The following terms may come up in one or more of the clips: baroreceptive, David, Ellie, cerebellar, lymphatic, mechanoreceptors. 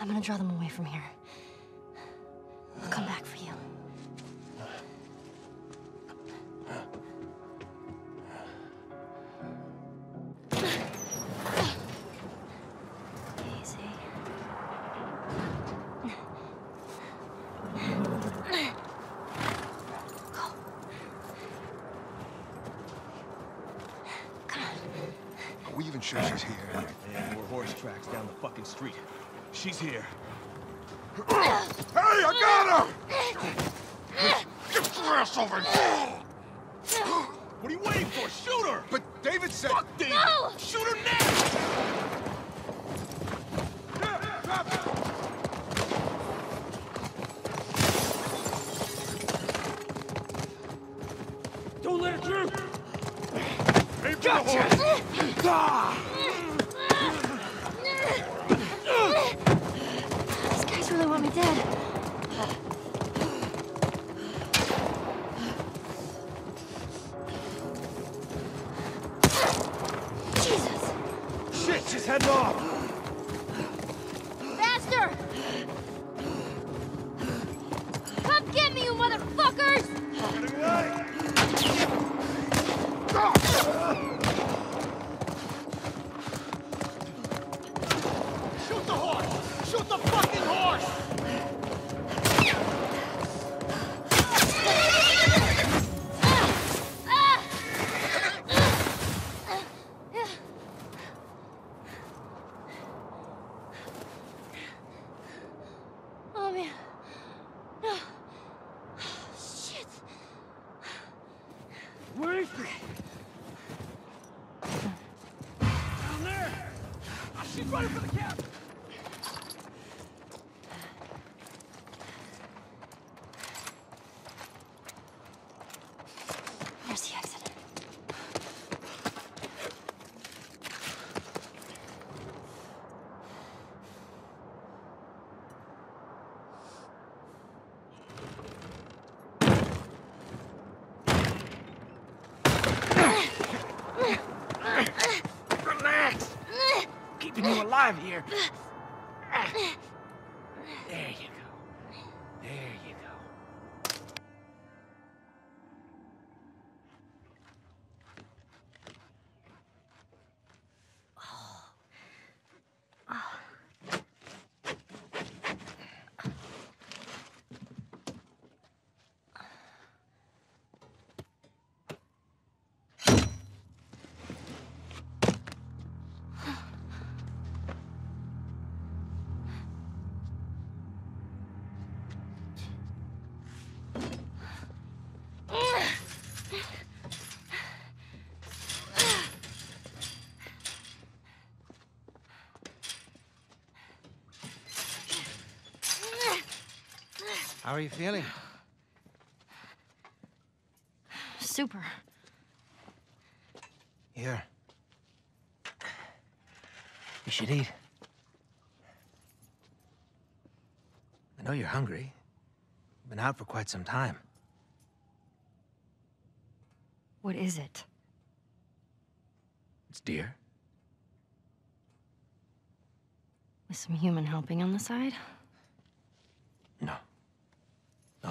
I'm gonna draw them away from here. I'll come back for you. Sure she's here. Yeah. More horse tracks down the fucking street. She's here. Hey, I got her! Get your ass over here! What are you waiting for? Shoot her! But David said... Fuck David! No! Shoot her now! Don't let her through! Aim for the horse! These guys really want me dead. Jesus! Shit, she's heading off! Faster! Come get me, you motherfuckers! Getting away! Shoot the fucking horse! Oh, man. No. Shit. Where is she? Down there! She's running for the cabin! Alive here. There you go. There you go. Oh. Oh. How are you feeling? Super. Here. You should eat. I know you're hungry. You've been out for quite some time. What is it? It's deer. With some human helping on the side? No. No,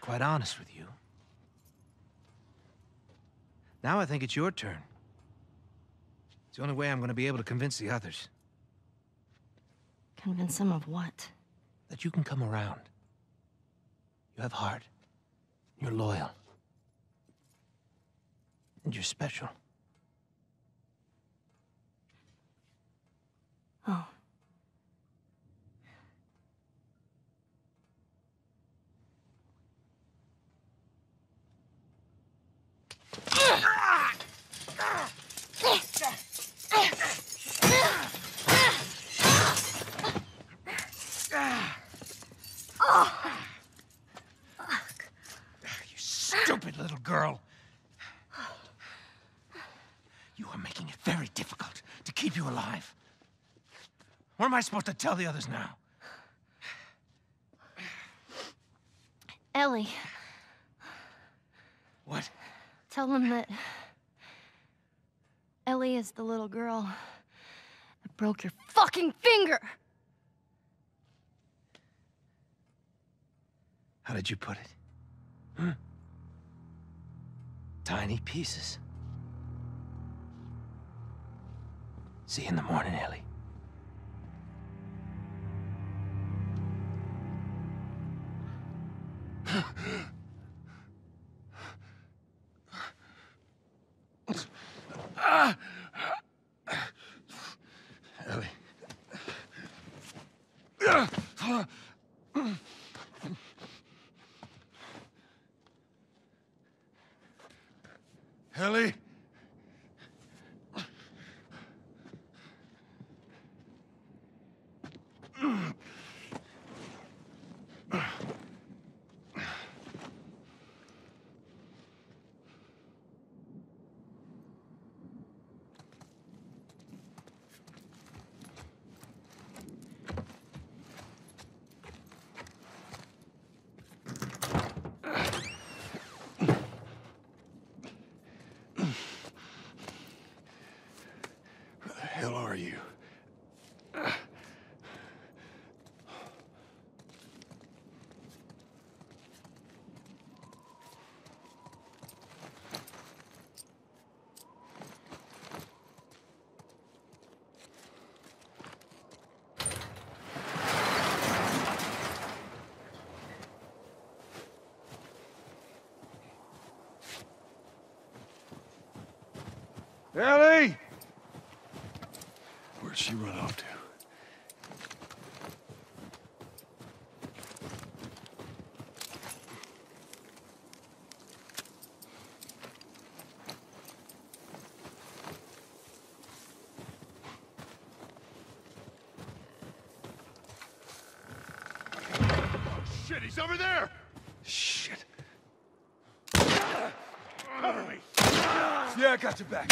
quite honest with you. Now I think it's your turn. It's the only way I'm going to be able to convince the others. Convince them of what? that you can come around. You have heart. You're loyal. And you're special. Oh. Girl, you are making it very difficult to keep you alive. What am I supposed to tell the others now? Ellie. What? Tell them that Ellie is the little girl that broke your fucking finger. How did you put it? Huh? Tiny pieces. See you in the morning, Ellie. Ellie. Ellie? Ellie! Where'd she run off to? Oh, shit, he's over there! Shit. Cover me! Yeah, I got your back.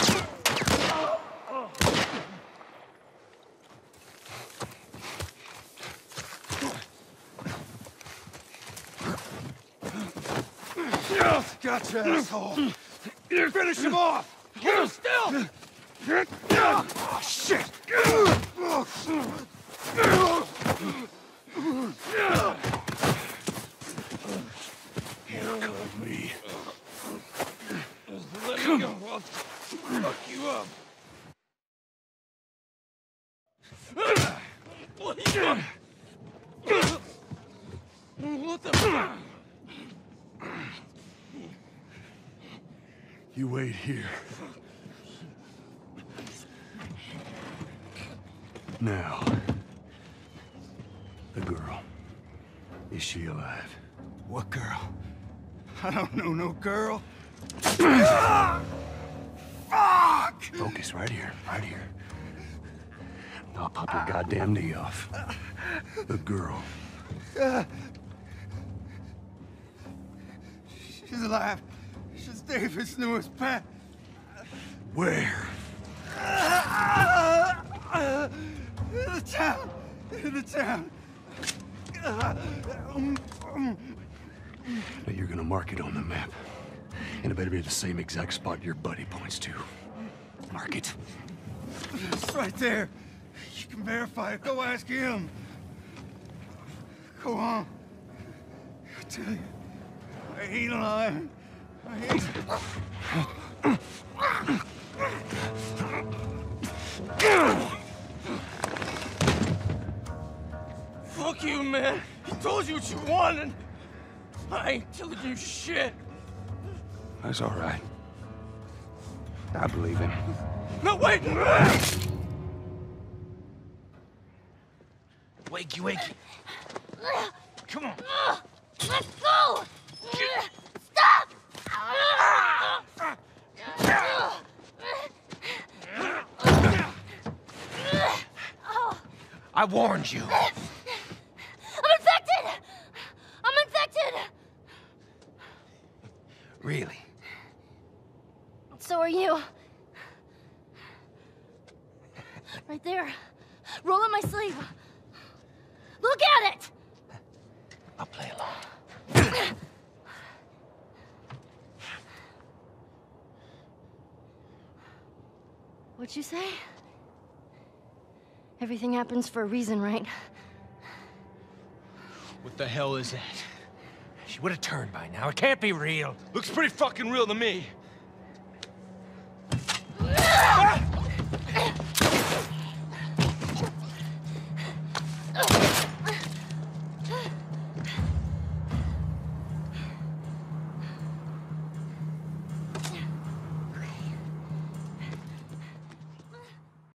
Gotcha, asshole. You finish him off. Get him still. Oh, shit. Handcuff me. Let me go. I'll fuck you up. What the fuck? You wait here. Now, the girl. Is she alive? What girl? I don't know no girl. Fuck! Focus right here, right here. I'll pop your goddamn knee off. The girl. She's alive. She's David's newest pet. Where? In the town. Now you're gonna mark it on the map. And it better be the same exact spot your buddy points to. Mark it. It's right there. You can verify it. Go ask him. Go on. I tell you, I ain't lying. I ain't. Fuck you, man. You told you what you wanted. I ain't telling you shit. That's all right. I believe him. No, wait! Wakey, wakey. Come on. Let's go! Stop! I warned you. I'm infected! Really? So are you. Right there. Roll up my sleeve. Look at it! I'll play along. What'd you say? Everything happens for a reason, right? What the hell is that? She would have turned by now. It can't be real. Looks pretty fucking real to me.